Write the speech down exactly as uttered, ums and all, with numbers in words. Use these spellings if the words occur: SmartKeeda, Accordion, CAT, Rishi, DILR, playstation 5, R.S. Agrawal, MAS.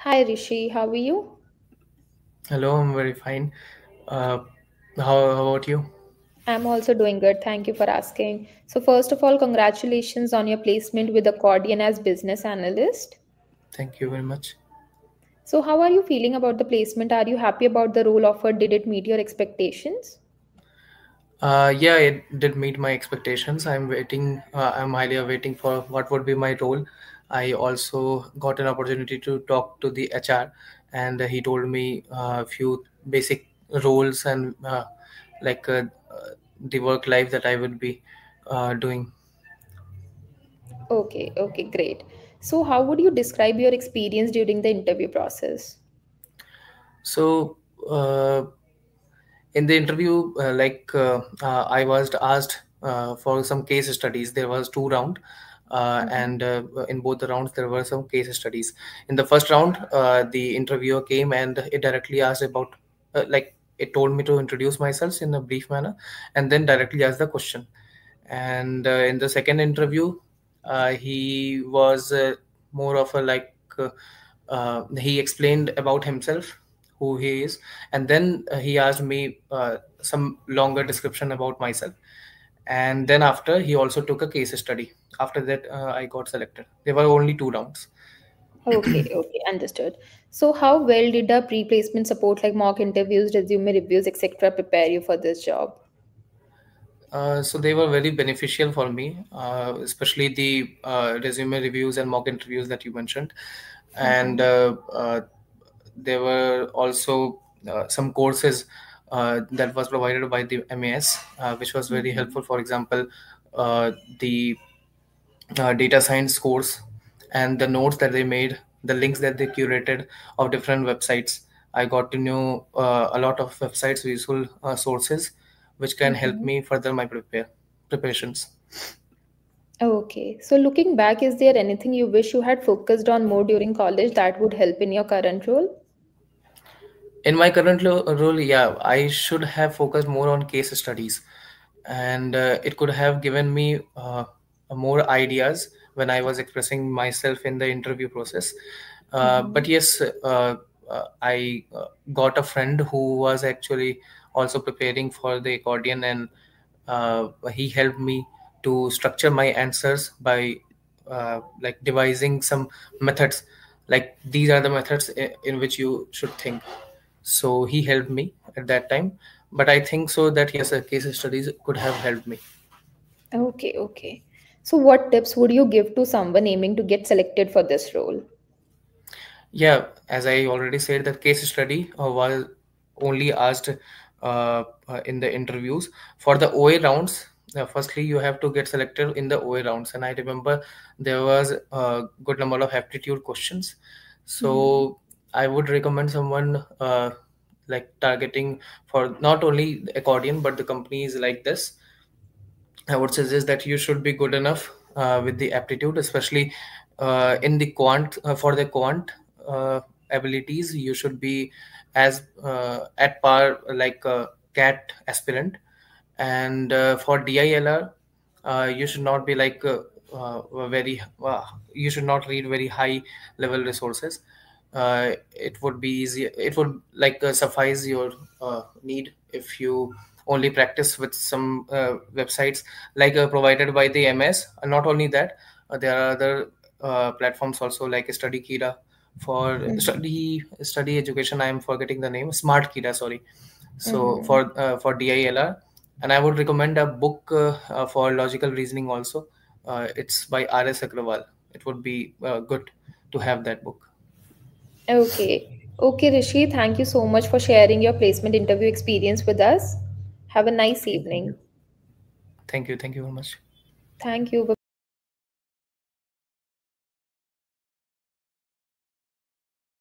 Hi Rishi, how are you? Hello, I'm very fine. Uh, how, how about you? I'm also doing good. Thank you for asking. So, first of all, congratulations on your placement with Accordion as business analyst. Thank you very much. So, how are you feeling about the placement? Are you happy about the role offered? Did it meet your expectations? Uh, yeah, it did meet my expectations. I'm waiting. Uh, I'm highly awaiting for what would be my role. I also got an opportunity to talk to the H R, and he told me uh, a few basic roles and uh, like uh, uh, the work life that I would be uh, doing. Okay, okay, great. So, how would you describe your experience during the interview process? So, uh, in the interview, uh, like uh, uh, I was asked uh, for some case studies. There was two rounds. Uh, mm-hmm. And uh, in both the rounds, there were some case studies. In the first round, uh, the interviewer came and it directly asked about, uh, like, it told me to introduce myself in a brief manner and then directly asked the question. And uh, in the second interview, uh, he was uh, more of a like, uh, uh, he explained about himself, who he is. And then uh, he asked me uh, some longer description about myself. And then after, he also took a case study. After that, uh, I got selected. There were only two rounds. Okay, okay, understood. So how well did the pre-placement support like mock interviews, resume reviews, et cetera prepare you for this job? Uh, so they were very beneficial for me, uh, especially the uh, resume reviews and mock interviews that you mentioned. Mm-hmm. And uh, uh, there were also uh, some courses Uh, that was provided by the M A S, uh, which was very helpful. For example, uh, the uh, data science course and the notes that they made, the links that they curated of different websites. I got to know uh, a lot of websites, useful uh, sources, which can mm-hmm. help me further my prepare preparations. Okay. So looking back, is there anything you wish you had focused on more during college that would help in your current role? In my current role, yeah, I should have focused more on case studies, and uh, it could have given me uh, more ideas when I was expressing myself in the interview process. Uh, mm-hmm. But yes, uh, uh, I uh, got a friend who was actually also preparing for the Accordion, and uh, he helped me to structure my answers by uh, like devising some methods, like these are the methods in, in which you should think. So he helped me at that time, but I think so that yes, a case studies could have helped me. Okay, okay. So what tips would you give to someone aiming to get selected for this role? Yeah, as I already said, that case study uh, was only asked uh, uh, in the interviews. For the O A rounds, uh, firstly, you have to get selected in the O A rounds. And I remember there was a good number of aptitude questions. So mm. I would recommend someone uh, like targeting for not only Accordion, but the companies like this. I would suggest that you should be good enough uh, with the aptitude, especially uh, in the quant uh, for the quant uh, abilities. You should be as uh, at par like a C A T aspirant, and uh, for D I L R, uh, you should not be like uh, uh, very. Uh, you should not read very high level resources. Uh, it would be easy. It would like uh, suffice your uh, need if you only practice with some uh, websites like uh, provided by the M A S. And not only that, uh, there are other uh, platforms also like SmartKeeda for mm-hmm. study study education. I am forgetting the name. SmartKeeda, sorry. So mm-hmm. for uh, for D I L R, and I would recommend a book uh, uh, for logical reasoning also. Uh, it's by R S Agrawal. It would be uh, good to have that book. Okay. Okay, Rishi, thank you so much for sharing your placement interview experience with us. Have a nice evening. Thank you. Thank you very much. Thank you.